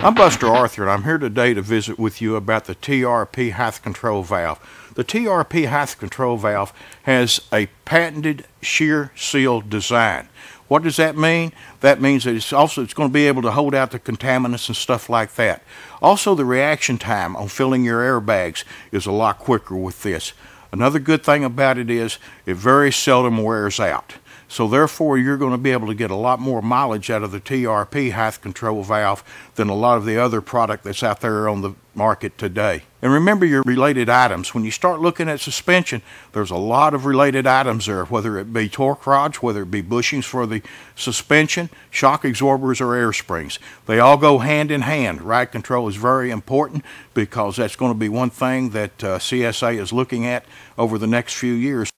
I'm Buster Arthur, and I'm here today to visit with you about the TRP Height Control Valve. The TRP Height Control Valve has a patented shear seal design. What does that mean? That means that it's going to be able to hold out the contaminants and stuff like that. Also, the reaction time on filling your airbags is a lot quicker with this. Another good thing about it is it very seldom wears out. So therefore, you're going to be able to get a lot more mileage out of the TRP Height Control Valve than a lot of the other product that's out there on the market today. And remember your related items. When you start looking at suspension, there's a lot of related items there, whether it be torque rods, whether it be bushings for the suspension, shock absorbers, or air springs. They all go hand in hand. Ride control is very important because that's going to be one thing that CSA is looking at over the next few years.